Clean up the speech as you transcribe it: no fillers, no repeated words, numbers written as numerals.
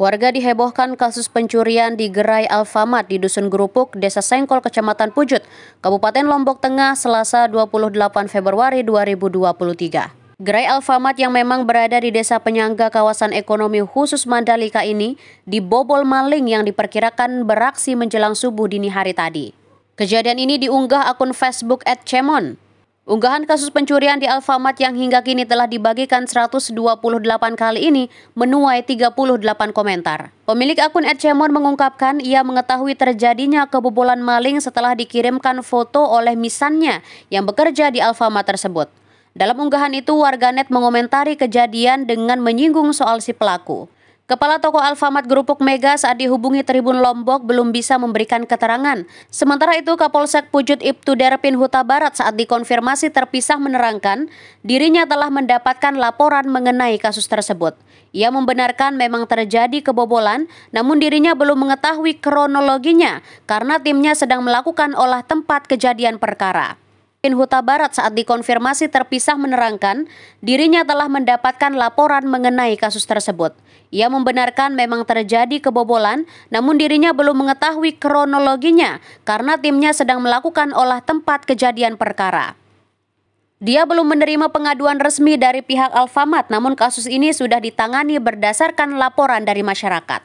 Warga dihebohkan kasus pencurian di gerai Alfamart di Dusun Gerupuk, Desa Sengkol, Kecamatan Pujut, Kabupaten Lombok Tengah, Selasa 28 Februari 2023. Gerai Alfamart yang memang berada di Desa Penyangga kawasan ekonomi khusus Mandalika ini dibobol maling yang diperkirakan beraksi menjelang subuh dini hari tadi. Kejadian ini diunggah akun Facebook @cemon. Unggahan kasus pencurian di Alfamart yang hingga kini telah dibagikan 128 kali ini menuai 38 komentar. Pemilik akun @cemon mengungkapkan ia mengetahui terjadinya kebobolan maling setelah dikirimkan foto oleh misannya yang bekerja di Alfamart tersebut. Dalam unggahan itu, warganet mengomentari kejadian dengan menyinggung soal si pelaku. Kepala Toko Alfamart Gerupuk Mega saat dihubungi Tribun Lombok belum bisa memberikan keterangan. Sementara itu, Kapolsek Pujut Iptu Derpin Hutabarat saat dikonfirmasi terpisah menerangkan dirinya telah mendapatkan laporan mengenai kasus tersebut. Ia membenarkan memang terjadi kebobolan, namun dirinya belum mengetahui kronologinya karena timnya sedang melakukan olah tempat kejadian perkara. Hutabarat saat dikonfirmasi terpisah menerangkan dirinya telah mendapatkan laporan mengenai kasus tersebut. Ia membenarkan memang terjadi kebobolan, namun dirinya belum mengetahui kronologinya karena timnya sedang melakukan olah tempat kejadian perkara. Dia belum menerima pengaduan resmi dari pihak Alfamart, namun kasus ini sudah ditangani berdasarkan laporan dari masyarakat.